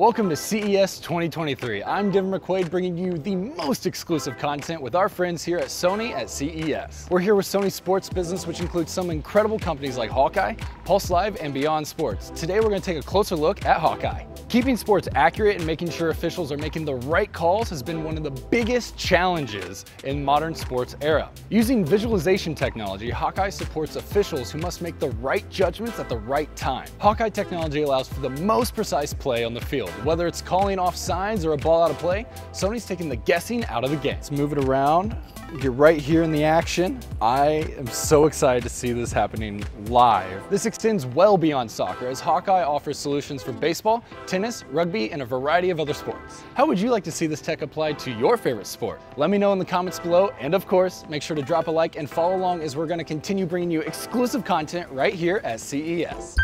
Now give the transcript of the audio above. Welcome to CES 2023. I'm Devin McQuaid, bringing you the most exclusive content with our friends here at Sony at CES. We're here with Sony Sports Business, which includes some incredible companies like Hawk-Eye, Pulse Live, and Beyond Sports. Today, we're gonna take a closer look at Hawk-Eye. Keeping sports accurate and making sure officials are making the right calls has been one of the biggest challenges in modern sports era. Using visualization technology, Hawk-Eye supports officials who must make the right judgments at the right time. Hawk-Eye technology allows for the most precise play on the field. Whether it's calling off signs or a ball out of play, Sony's taking the guessing out of the game. Let's move it around. You're right here in the action. I am so excited to see this happening live. This extends well beyond soccer, as Hawk-Eye offers solutions for baseball, tennis, rugby, and a variety of other sports. How would you like to see this tech applied to your favorite sport? Let me know in the comments below, and of course, make sure to drop a like and follow along as we're going to continue bringing you exclusive content right here at CES.